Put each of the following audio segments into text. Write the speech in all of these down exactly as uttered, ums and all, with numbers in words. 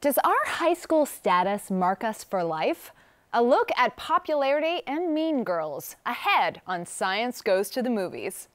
Does our high school status mark us for life? A look at popularity and Mean Girls, ahead on Science Goes to the Movies.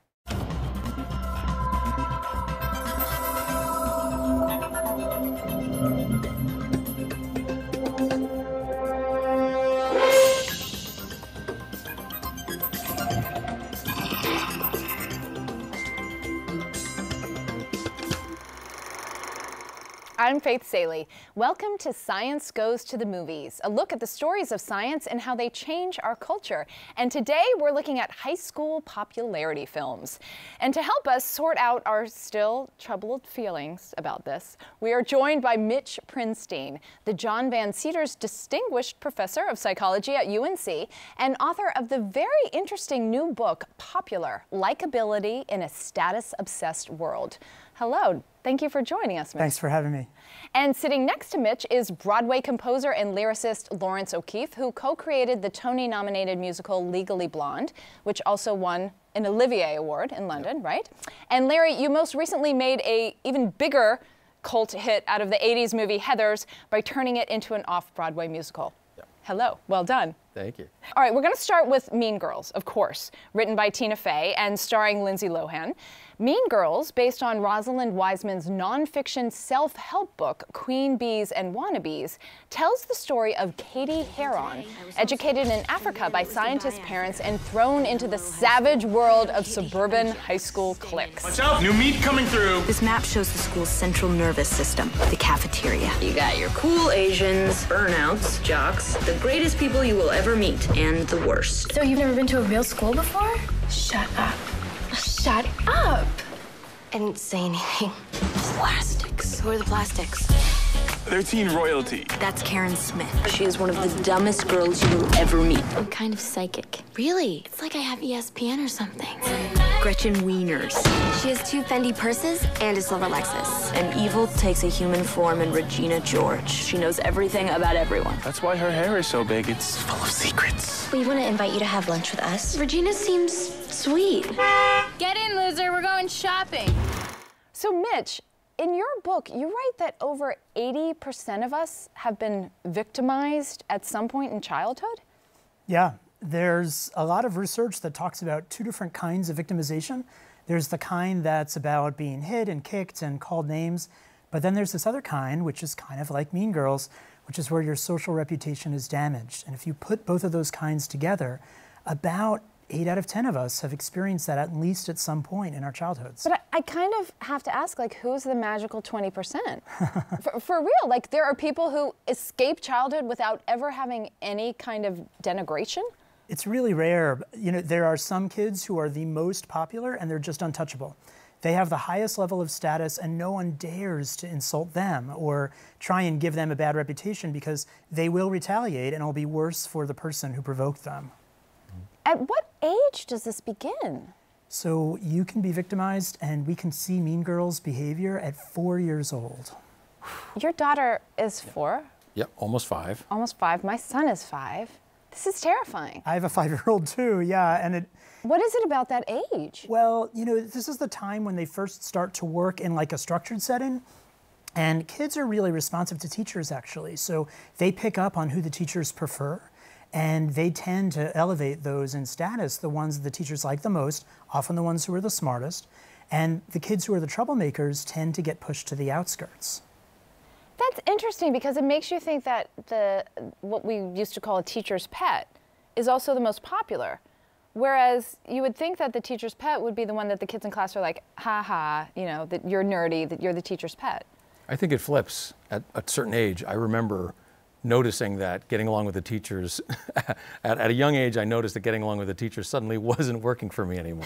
I'm Faith Salie. Welcome to Science Goes to the Movies, a look at the stories of science and how they change our culture. And today we're looking at high school popularity films. And to help us sort out our still troubled feelings about this, we are joined by Mitch Prinstein, the John Van Cedar's Distinguished Professor of Psychology at U N C and author of the very interesting new book, Popular: Likeability in a Status-Obsessed World. Hello. Thank you for joining us, Mitch. Thanks for having me. And sitting next to Mitch is Broadway composer and lyricist Lawrence O'Keefe, who co-created the Tony-nominated musical Legally Blonde, which also won an Olivier Award in London, yep. Right? And Larry, you most recently made a even bigger cult hit out of the eighties movie Heathers by turning it into an off-Broadway musical. Yep. Hello. Well done. Thank you. All right, we're going to start with Mean Girls, of course, written by Tina Fey and starring Lindsay Lohan. Mean Girls, based on Rosalind Wiseman's nonfiction self-help book, Queen Bees and Wannabes, tells the story of Katie Heron, educated in Africa by scientist parents and thrown into the savage world of suburban high school cliques. Watch out, new meat coming through. This map shows the school's central nervous system, the cafeteria. You got your cool Asians, burnouts, jocks, the greatest people you will ever meet, and the worst. So you've never been to a real school before? Shut up. Shut up! I didn't say anything. Plastics. Who are the plastics? They're teen royalty. That's Karen Smith. She is one of the dumbest girls you will ever meet. I'm kind of psychic. Really? It's like I have E S P N or something. Gretchen Wieners. She has two Fendi purses and a silver Lexus. And evil takes a human form in Regina George. She knows everything about everyone. That's why her hair is so big. It's full of secrets. We want to invite you to have lunch with us. Regina seems sweet. Get in, loser. We're going shopping. So, Mitch, in your book, you write that over eighty percent of us have been victimized at some point in childhood? Yeah, there's a lot of research that talks about two different kinds of victimization. There's the kind that's about being hit and kicked and called names, but then there's this other kind, which is kind of like Mean Girls, which is where your social reputation is damaged. And if you put both of those kinds together, about eight out of ten of us have experienced that at least at some point in our childhoods. But I, I kind of have to ask, like, who's the magical twenty percent? for, for real, like, there are people who escape childhood without ever having any kind of denigration? It's really rare. You know, there are some kids who are the most popular and they're just untouchable. They have the highest level of status and no one dares to insult them or try and give them a bad reputation because they will retaliate and it'll be worse for the person who provoked them. At what age does this begin? So you can be victimized, and we can see Mean Girls' behavior at four years old. Your daughter is four? Yeah, almost five. Almost five. My son is five. This is terrifying. I have a five-year-old too, yeah, and it... What is it about that age? Well, you know, this is the time when they first start to work in like a structured setting. And kids are really responsive to teachers, actually. So they pick up on who the teachers prefer. And they tend to elevate those in status, the ones the teachers like the most, often the ones who are the smartest, and the kids who are the troublemakers tend to get pushed to the outskirts. That's interesting because it makes you think that the what we used to call a teacher's pet is also the most popular, whereas you would think that the teacher's pet would be the one that the kids in class are like, ha ha, you know, that you're nerdy, that you're the teacher's pet. I think it flips at a certain age. I remember noticing that getting along with the teachers, at, at a young age I noticed that getting along with the teachers suddenly wasn't working for me anymore.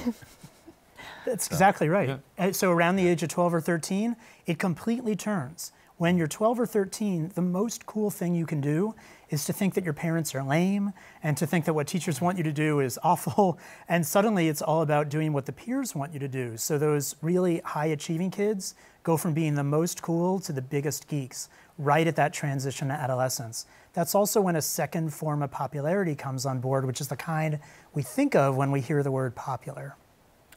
That's so, exactly right. Yeah. So around the age of twelve or thirteen, it completely turns. When you're twelve or thirteen, the most cool thing you can do is to think that your parents are lame and to think that what teachers want you to do is awful, and suddenly it's all about doing what the peers want you to do. So those really high-achieving kids go from being the most cool to the biggest geeks, right at that transition to adolescence. That's also when a second form of popularity comes on board, which is the kind we think of when we hear the word popular.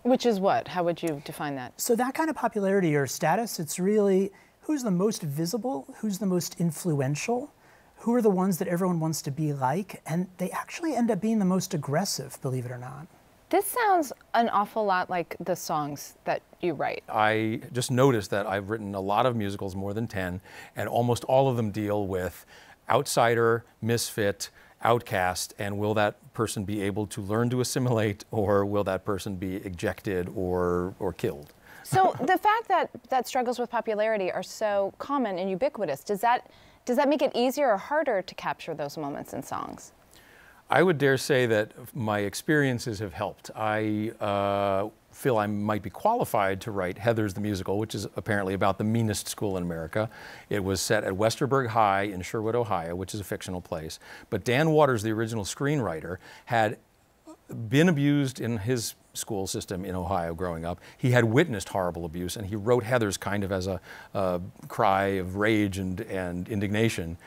Which is what? How would you define that? So that kind of popularity or status, it's really who's the most visible, who's the most influential, who are the ones that everyone wants to be like, and they actually end up being the most aggressive, believe it or not. This sounds an awful lot like the songs that you write. I just noticed that I've written a lot of musicals, more than ten, and almost all of them deal with outsider, misfit, outcast, and will that person be able to learn to assimilate, or will that person be ejected or, or killed? So the fact that, that struggles with popularity are so common and ubiquitous, does that, does that make it easier or harder to capture those moments in songs? I would dare say that my experiences have helped. I uh, feel I might be qualified to write Heathers the Musical, which is apparently about the meanest school in America. It was set at Westerberg High in Sherwood, Ohio, which is a fictional place. But Dan Waters, the original screenwriter, had been abused in his school system in Ohio growing up. He had witnessed horrible abuse, and he wrote Heathers kind of as a uh, cry of rage and, and indignation.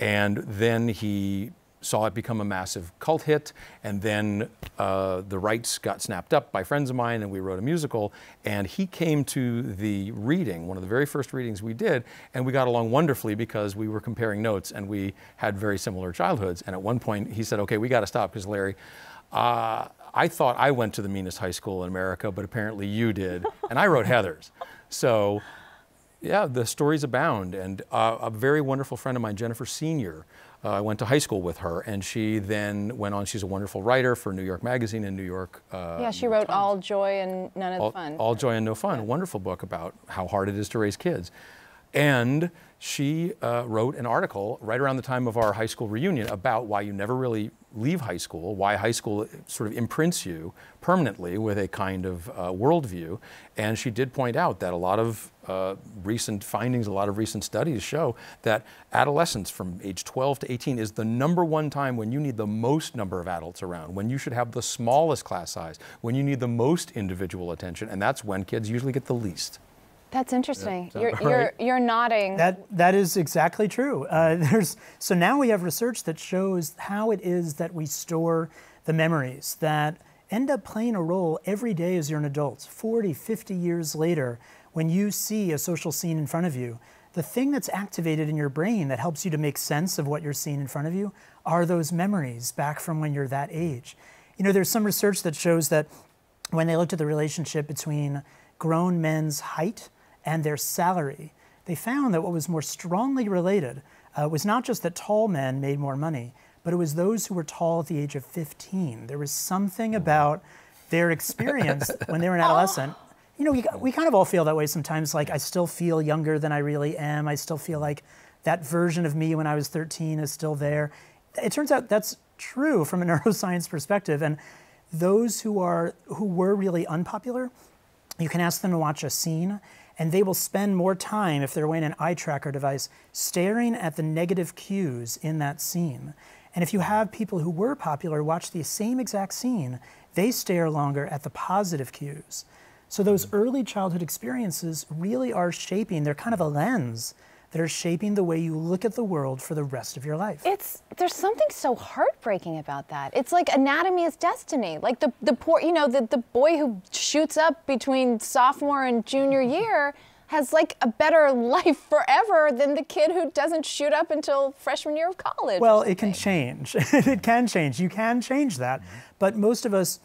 And then he saw it become a massive cult hit, and then uh, the rights got snapped up by friends of mine, and we wrote a musical, and he came to the reading, one of the very first readings we did, and we got along wonderfully because we were comparing notes, and we had very similar childhoods, and at one point he said, okay, we gotta stop, because Larry, uh, I thought I went to the meanest high school in America, but apparently you did, and I wrote Heathers. So, yeah, the stories abound, and uh, a very wonderful friend of mine, Jennifer Senior, Uh, I went to high school with her, and she then went on. She's a wonderful writer for New York Magazine in New York. Uh, yeah, she New wrote All Joy and None of all, Fun. All Joy and No Fun, yeah. A wonderful book about how hard it is to raise kids. And she uh, wrote an article right around the time of our high school reunion about why you never really leave high school, why high school sort of imprints you permanently with a kind of uh, worldview. And she did point out that a lot of uh, recent findings, a lot of recent studies show that adolescence from age twelve to eighteen is the number one time when you need the most number of adults around, when you should have the smallest class size, when you need the most individual attention, and that's when kids usually get the least. That's interesting. Yeah, you're, you're, you're nodding. That, that is exactly true. Uh, there's, so now we have research that shows how it is that we store the memories that end up playing a role every day as you're an adult. forty, fifty years later, when you see a social scene in front of you, the thing that's activated in your brain that helps you to make sense of what you're seeing in front of you are those memories back from when you're that age. You know, there's some research that shows that when they looked at the relationship between grown men's height and their salary, they found that what was more strongly related uh, was not just that tall men made more money, but it was those who were tall at the age of fifteen. There was something about their experience when they were an adolescent. You know, we, we kind of all feel that way sometimes, like I still feel younger than I really am. I still feel like that version of me when I was thirteen is still there. It turns out that's true from a neuroscience perspective. And those who are, who were really unpopular, you can ask them to watch a scene, and they will spend more time, if they're wearing an eye tracker device, staring at the negative cues in that scene. And if you have people who were popular watch the same exact scene, they stare longer at the positive cues. So those early childhood experiences really are shaping, they're kind of a lens that are shaping the way you look at the world for the rest of your life. It's, there's something so heartbreaking about that. It's like anatomy is destiny. Like the, the poor, you know, the, the boy who shoots up between sophomore and junior year has like a better life forever than the kid who doesn't shoot up until freshman year of college. Well, it can change. It can change. You can change that. Mm-hmm. But most of us,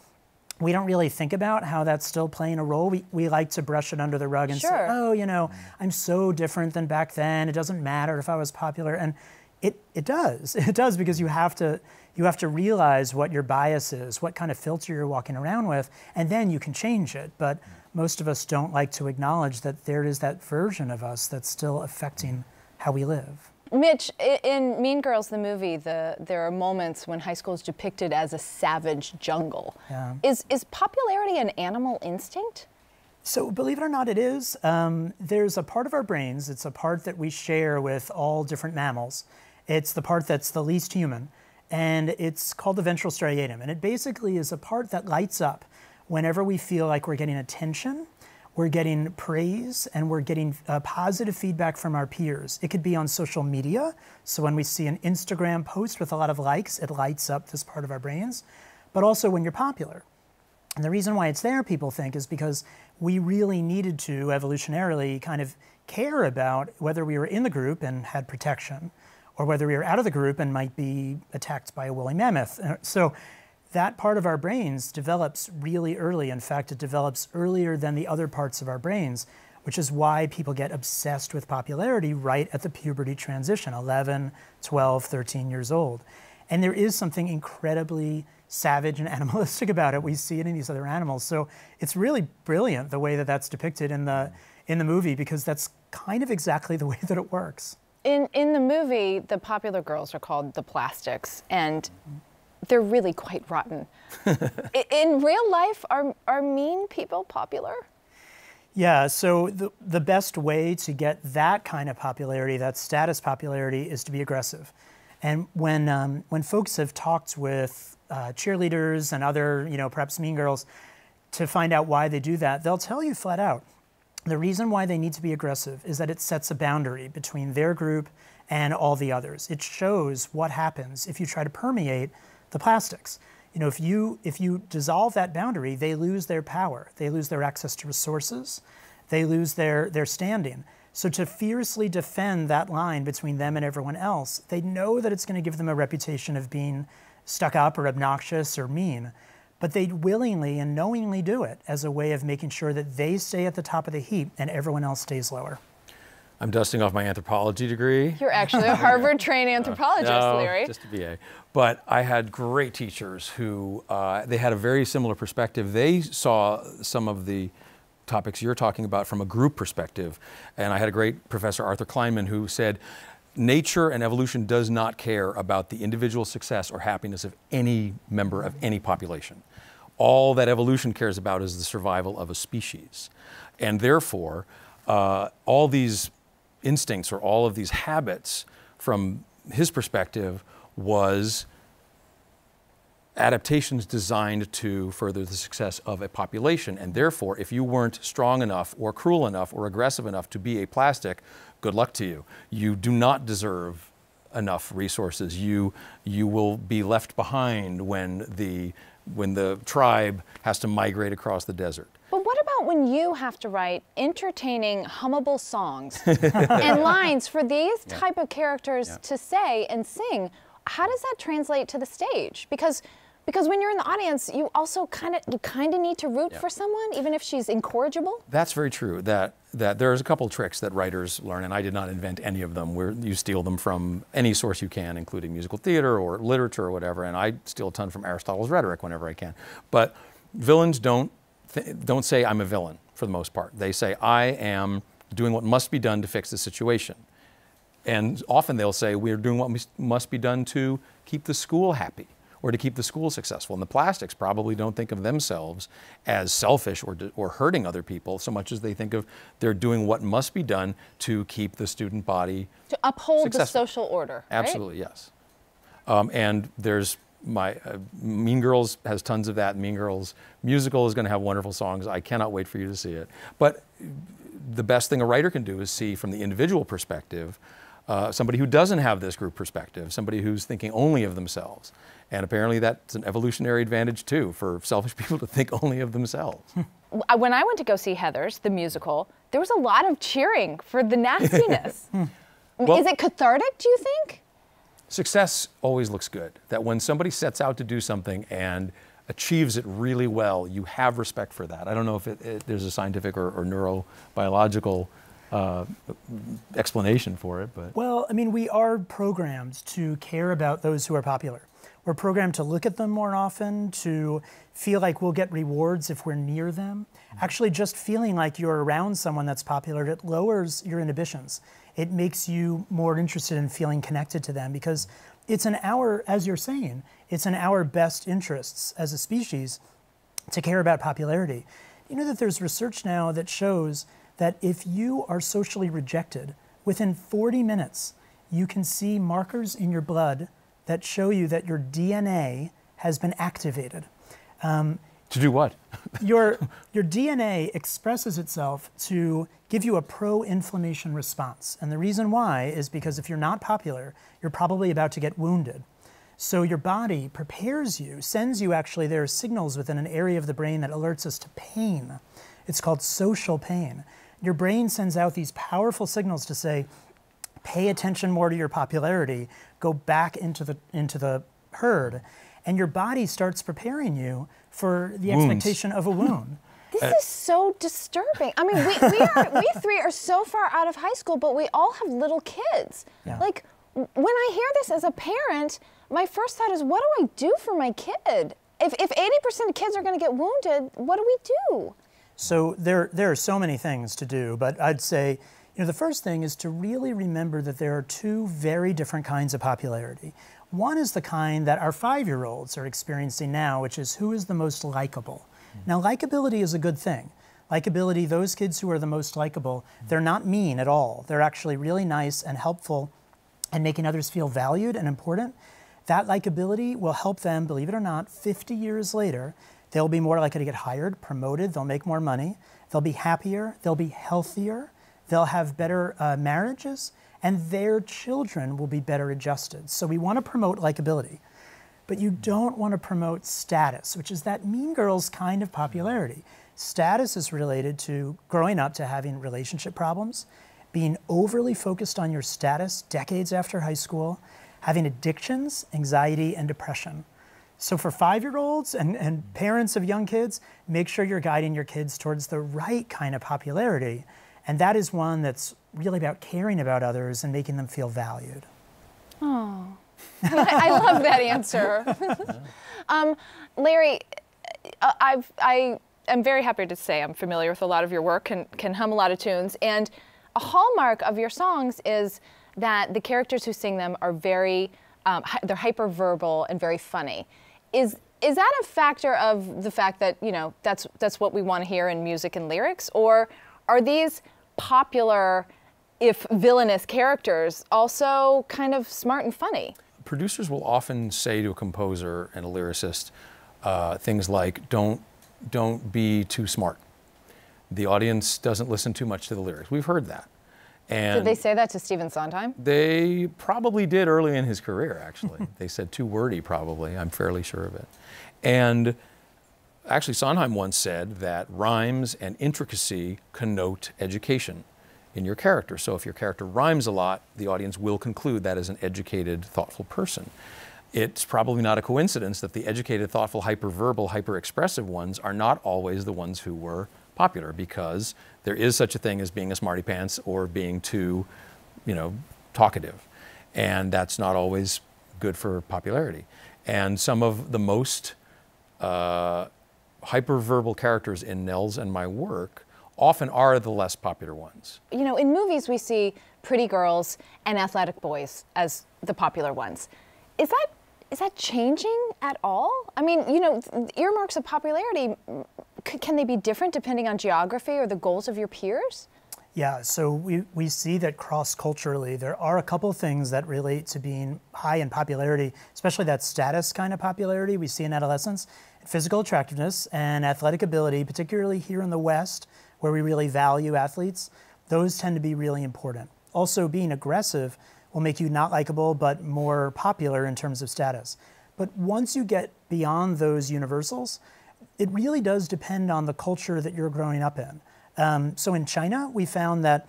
we don't really think about how that's still playing a role. We, we like to brush it under the rug and sure. say, oh, you know, I'm so different than back then. It doesn't matter if I was popular. And it, it does. It does, because you have to, you have to realize what your bias is, what kind of filter you're walking around with, and then you can change it. But most of us don't like to acknowledge that there is that version of us that's still affecting how we live. Mitch, in Mean Girls, the movie, the, there are moments when high school is depicted as a savage jungle. Yeah. Is, is popularity an animal instinct? So believe it or not, it is. Um, there's a part of our brains, it's a part that we share with all different mammals. It's the part that's the least human, and it's called the ventral striatum. And it basically is a part that lights up whenever we feel like we're getting attention, we're getting praise, and we're getting uh, positive feedback from our peers. It could be on social media. So when we see an Instagram post with a lot of likes, it lights up this part of our brains. But also when you're popular. And the reason why it's there, people think, is because we really needed to evolutionarily kind of care about whether we were in the group and had protection, or whether we were out of the group and might be attacked by a woolly mammoth. So that part of our brains develops really early. In fact, it develops earlier than the other parts of our brains, which is why people get obsessed with popularity right at the puberty transition, eleven, twelve, thirteen years old. And there is something incredibly savage and animalistic about it. We see it in these other animals. So it's really brilliant the way that that's depicted in the, in the movie, because that's kind of exactly the way that it works. In, in the movie, the popular girls are called the plastics, and they're really quite rotten. In real life, are, are mean people popular? Yeah, so the, the best way to get that kind of popularity, that status popularity, is to be aggressive. And when, um, when folks have talked with uh, cheerleaders and other, you know, perhaps mean girls, to find out why they do that, they'll tell you flat out, the reason why they need to be aggressive is that it sets a boundary between their group and all the others. It shows what happens if you try to permeate the plastics. You know, if you, if you dissolve that boundary, they lose their power. They lose their access to resources. They lose their, their standing. So to fiercely defend that line between them and everyone else, they know that it's going to give them a reputation of being stuck up or obnoxious or mean. But they willingly and knowingly do it as a way of making sure that they stay at the top of the heap and everyone else stays lower. I'm dusting off my anthropology degree. You're actually a Harvard-trained anthropologist, no, Larry. Just a B A. But I had great teachers who, uh, they had a very similar perspective. They saw some of the topics you're talking about from a group perspective. And I had a great professor, Arthur Kleinman, who said, nature and evolution does not care about the individual success or happiness of any member of any population. All that evolution cares about is the survival of a species. And therefore, uh, all these instincts or all of these habits, from his perspective, was adaptations designed to further the success of a population. And therefore, if you weren't strong enough or cruel enough or aggressive enough to be a plastic, good luck to you. You do not deserve enough resources. You, you will be left behind when the, when the tribe has to migrate across the desert. But what about when you have to write entertaining, hummable songs and lines for these yeah. type of characters yeah. to say and sing? How does that translate to the stage? Because Because when you're in the audience, you also kind of you kind of need to root yeah. for someone, even if she's incorrigible. That's very true. That that there's a couple tricks that writers learn, and I did not invent any of them. Where you steal them from any source you can, including musical theater or literature or whatever. And I steal a ton from Aristotle's rhetoric whenever I can. But villains don't th don't say I'm a villain for the most part. They say I am doing what must be done to fix the situation. And often they'll say we're doing what must be done to keep the school happy, or to keep the school successful. And the plastics probably don't think of themselves as selfish or, or hurting other people so much as they think of they're doing what must be done to keep the student body to uphold successful. The social order, right? Absolutely, yes. Um, and there's my, uh, Mean Girls has tons of that. Mean Girls musical is gonna have wonderful songs. I cannot wait for you to see it. But the best thing a writer can do is see from the individual perspective Uh, somebody who doesn't have this group perspective, somebody who's thinking only of themselves. And apparently that's an evolutionary advantage too, for selfish people to think only of themselves. When I went to go see Heathers, the musical, there was a lot of cheering for the nastiness. Well, is it cathartic, do you think? Success always looks good. That when somebody sets out to do something and achieves it really well, you have respect for that. I don't know if it, it, there's a scientific or, or neurobiological Uh, explanation for it, but... Well, I mean, we are programmed to care about those who are popular. We're programmed to look at them more often, to feel like we'll get rewards if we're near them. Mm-hmm. Actually, just feeling like you're around someone that's popular, it lowers your inhibitions. It makes you more interested in feeling connected to them, because it's in our, as you're saying, it's in our best interests as a species to care about popularity. You know that there's research now that shows that if you are socially rejected, within forty minutes, you can see markers in your blood that show you that your D N A has been activated. Um, to do what? your, your D N A expresses itself to give you a pro-inflammation response. And the reason why is because if you're not popular, you're probably about to get wounded. So your body prepares you, sends you actually, there are signals within an area of the brain that alerts us to pain. It's called social pain. Your brain sends out these powerful signals to say, pay attention more to your popularity, go back into the, into the herd, and your body starts preparing you for the Wounds. expectation of a wound. This uh, is so disturbing. I mean, we, we, are, we three are so far out of high school, but we all have little kids. Yeah. Like, when I hear this as a parent, my first thought is, what do I do for my kid? If, if eighty percent of kids are gonna get wounded, what do we do? So there, there are so many things to do, but I'd say, you know, the first thing is to really remember that there are two very different kinds of popularity. One is the kind that our five-year-olds are experiencing now, which is who is the most likable. Mm-hmm. Now, likability is a good thing. Likability, those kids who are the most likable, mm-hmm. they're not mean at all. They're actually really nice and helpful and making others feel valued and important. That likability will help them, believe it or not, fifty years later, they'll be more likely to get hired, promoted, they'll make more money, they'll be happier, they'll be healthier, they'll have better uh, marriages, and their children will be better adjusted. So we want to promote likability, but you don't want to promote status, which is that Mean Girls kind of popularity. Status is related to growing up to having relationship problems, being overly focused on your status decades after high school, having addictions, anxiety, and depression. So for five-year-olds and, and parents of young kids, make sure you're guiding your kids towards the right kind of popularity. And that is one that's really about caring about others and making them feel valued. Oh, I love that answer. um, Larry, I've, I am very happy to say I'm familiar with a lot of your work and can hum a lot of tunes. And a hallmark of your songs is that the characters who sing them are very, um, hi they're hyper-verbal and very funny. Is, is that a factor of the fact that, you know, that's, that's what we want to hear in music and lyrics? Or are these popular, if villainous, characters also kind of smart and funny? Producers will often say to a composer and a lyricist uh, things like, don't, don't be too smart. The audience doesn't listen too much to the lyrics. We've heard that. And did they say that to Stephen Sondheim? They probably did early in his career, actually. They said too wordy, probably. I'm fairly sure of it. And actually, Sondheim once said that rhymes and intricacy connote education in your character. So if your character rhymes a lot, the audience will conclude that is an educated, thoughtful person. It's probably not a coincidence that the educated, thoughtful, hyperverbal, hyper-expressive ones are not always the ones who were popular, because there is such a thing as being a smarty pants or being too, you know, talkative. And that's not always good for popularity. And some of the most uh, hyperverbal characters in Nell's and my work often are the less popular ones. You know, in movies we see pretty girls and athletic boys as the popular ones. Is that, is that changing at all? I mean, you know, earmarks of popularity, can they be different depending on geography or the goals of your peers? Yeah, so we, we see that cross-culturally there are a couple things that relate to being high in popularity, especially that status kind of popularity we see in adolescence. Physical attractiveness and athletic ability, particularly here in the West, where we really value athletes, those tend to be really important. Also, being aggressive will make you not likable, but more popular in terms of status. But once you get beyond those universals, it really does depend on the culture that you're growing up in. Um, so in China, we found that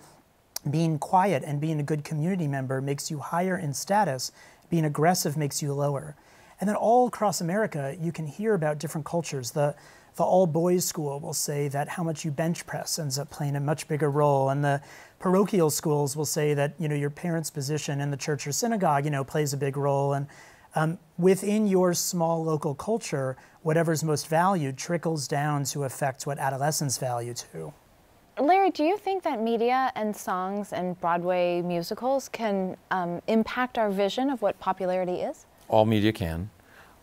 being quiet and being a good community member makes you higher in status, being aggressive makes you lower. And then all across America, you can hear about different cultures. The, the all-boys school will say that how much you bench press ends up playing a much bigger role, and the parochial schools will say that, you know, your parents' position in the church or synagogue, you know, plays a big role. And um, within your small local culture, whatever's most valued trickles down to affect what adolescents value too. Larry, do you think that media and songs and Broadway musicals can um, impact our vision of what popularity is? All media can.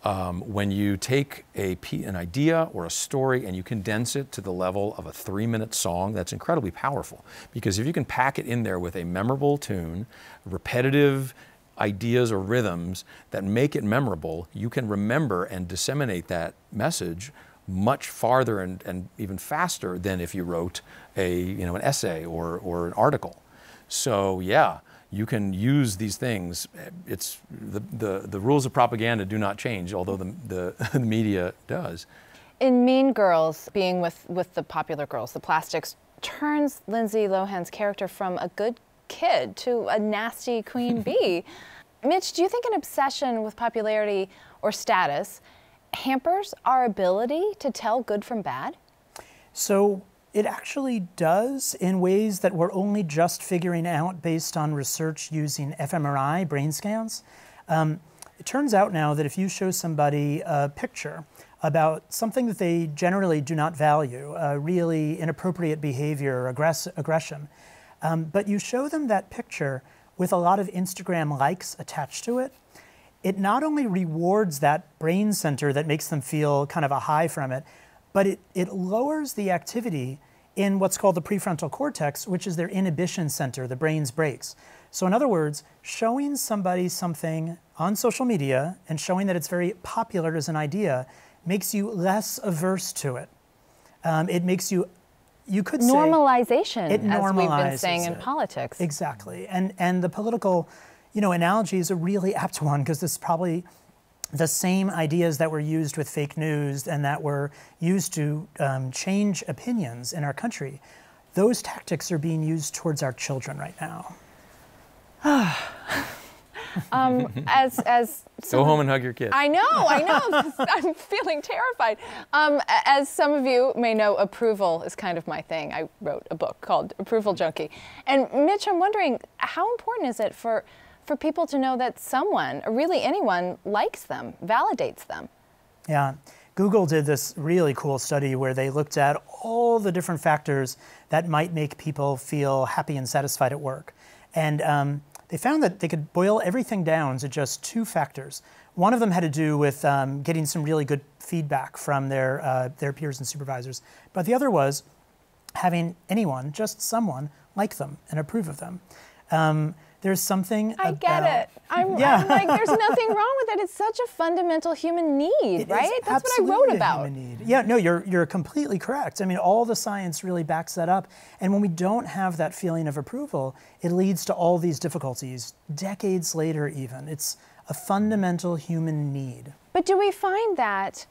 Um, when you take a, an idea or a story and you condense it to the level of a three-minute song, that's incredibly powerful. Because if you can pack it in there with a memorable tune, repetitive ideas or rhythms that make it memorable, you can remember and disseminate that message much farther and, and even faster than if you wrote a, you know, an essay or, or an article. So yeah, you can use these things. It's the, the, the rules of propaganda do not change, although the, the, the media does. In Mean Girls, being with, with the popular girls, the plastics, turns Lindsay Lohan's character from a good kid to a nasty queen bee. Mitch, do you think an obsession with popularity or status hampers our ability to tell good from bad? So it actually does, in ways that we're only just figuring out based on research using f M R I brain scans. Um, it turns out now that if you show somebody a picture about something that they generally do not value, uh, really inappropriate behavior or aggress aggression, um, but you show them that picture with a lot of Instagram likes attached to it, it not only rewards that brain center that makes them feel kind of a high from it, but it, it lowers the activity in what's called the prefrontal cortex, which is their inhibition center, the brain's brakes. So in other words, showing somebody something on social media and showing that it's very popular as an idea makes you less averse to it. Um, it makes you, you could say... Normalization, it as we've been saying in it. Politics. Exactly. And, and the political you know, analogy is a really apt one, because this is probably the same ideas that were used with fake news and that were used to um, change opinions in our country. Those tactics are being used towards our children right now. um, as, as some, Go home and hug your kids. I know, I know, I'm feeling terrified. Um, as some of you may know, approval is kind of my thing. I wrote a book called Approval Junkie. And Mitch, I'm wondering, how important is it for for people to know that someone, or really anyone, likes them, validates them? Yeah. Google did this really cool study where they looked at all the different factors that might make people feel happy and satisfied at work. And um, they found that they could boil everything down to just two factors. One of them had to do with um, getting some really good feedback from their, uh, their peers and supervisors. But the other was having anyone, just someone, like them and approve of them. Um, There's something I about... get it. I'm, yeah. I'm like, there's nothing wrong with it. It's such a fundamental human need, it right? That's what I wrote about. A human need. Yeah, no, you're, you're completely correct. I mean, all the science really backs that up. And when we don't have that feeling of approval, it leads to all these difficulties, decades later even. It's a fundamental human need. But do we find that,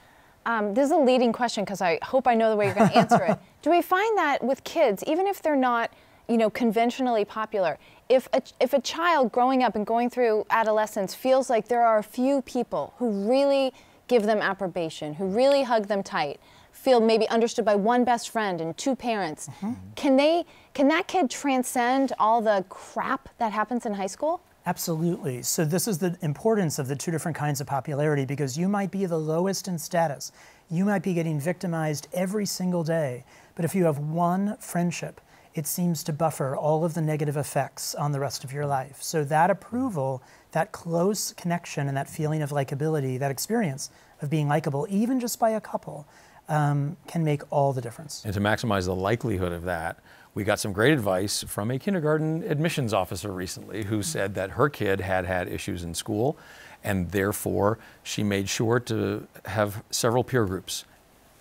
um, this is a leading question because I hope I know the way you're going to answer it. Do we find that with kids, even if they're not you know, conventionally popular, If a, if a child growing up and going through adolescence feels like there are a few people who really give them approbation, who really hug them tight, feel maybe understood by one best friend and two parents, mm-hmm. can they, can that kid transcend all the crap that happens in high school? Absolutely. So this is the importance of the two different kinds of popularity, because you might be the lowest in status. You might be getting victimized every single day, but if you have one friendship, it seems to buffer all of the negative effects on the rest of your life. So that approval, that close connection, and that feeling of likability, that experience of being likable, even just by a couple, um, can make all the difference. And to maximize the likelihood of that, we got some great advice from a kindergarten admissions officer recently who said that her kid had had issues in school, and therefore she made sure to have several peer groups.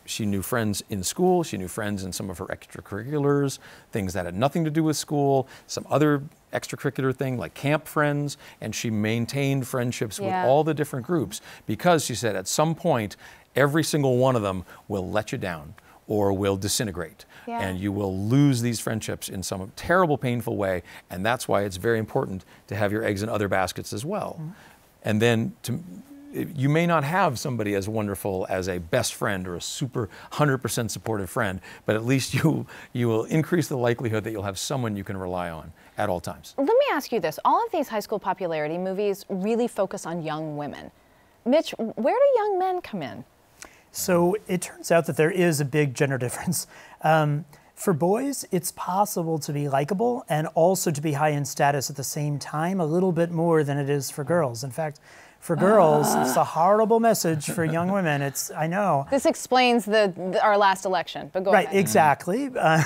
She knew friends in school, she knew friends in some of her extracurriculars, things that had nothing to do with school, some other extracurricular thing like camp friends, and she maintained friendships yeah. with all the different groups, because she said at some point, every single one of them will let you down or will disintegrate. Yeah. And you will lose these friendships in some terrible, painful way, and that's why it's very important to have your eggs in other baskets as well. Mm-hmm. And then to... you may not have somebody as wonderful as a best friend or a super one hundred percent supportive friend, but at least you, you will increase the likelihood that you'll have someone you can rely on at all times. Let me ask you this. All of these high school popularity movies really focus on young women. Mitch, where do young men come in? So it turns out that there is a big gender difference. Um, For boys, it's possible to be likable and also to be high in status at the same time, a little bit more than it is for girls. In fact, for girls, uh. it's a horrible message for young women. It's, I know. This explains the, the, our last election, but go right, ahead. Right, exactly. Uh,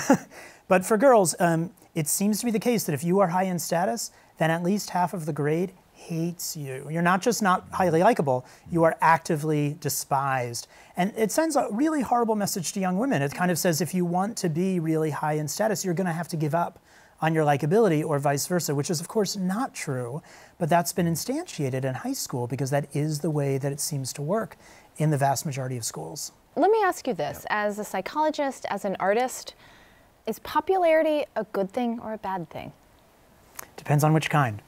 but for girls, um, it seems to be the case that if you are high in status, then at least half of the grade hates you. You're not just not highly likable, you are actively despised. And it sends a really horrible message to young women. It kind of says if you want to be really high in status, you're going to have to give up on your likability or vice versa, which is of course not true, but that's been instantiated in high school because that is the way that it seems to work in the vast majority of schools. Let me ask you this, yeah. as a psychologist, as an artist, is popularity a good thing or a bad thing? Depends on which kind.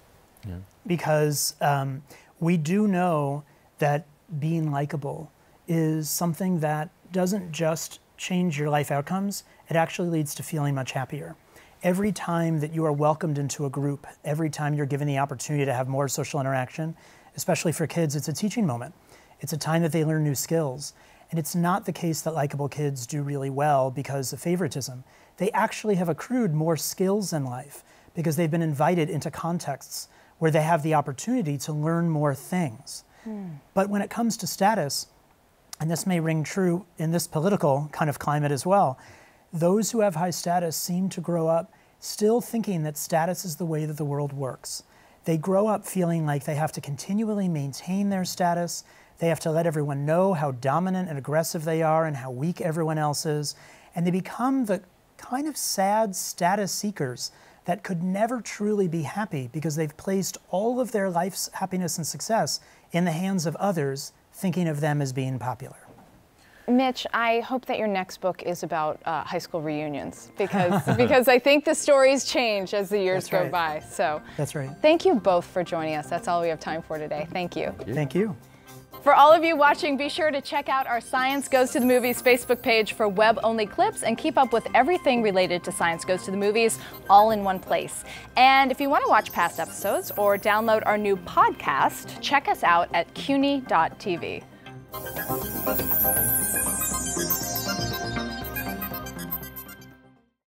Yeah. Because um, we do know that being likable is something that doesn't just change your life outcomes, it actually leads to feeling much happier. Every time that you are welcomed into a group, every time you're given the opportunity to have more social interaction, especially for kids, it's a teaching moment. It's a time that they learn new skills. And it's not the case that likable kids do really well because of favoritism. They actually have accrued more skills in life because they've been invited into contexts where they have the opportunity to learn more things. Mm. But when it comes to status, and this may ring true in this political kind of climate as well, those who have high status seem to grow up still thinking that status is the way that the world works. They grow up feeling like they have to continually maintain their status. They have to let everyone know how dominant and aggressive they are and how weak everyone else is. And they become the kind of sad status seekers that could never truly be happy because they've placed all of their life's happiness and success in the hands of others, thinking of them as being popular. Mitch, I hope that your next book is about uh, high school reunions because, because I think the stories change as the years go by. So that's right. Thank you both for joining us. That's all we have time for today. Thank you. Thank you. Thank you. For all of you watching, be sure to check out our Science Goes to the Movies Facebook page for web-only clips and keep up with everything related to Science Goes to the Movies all in one place. And if you want to watch past episodes or download our new podcast, check us out at C U N Y dot T V.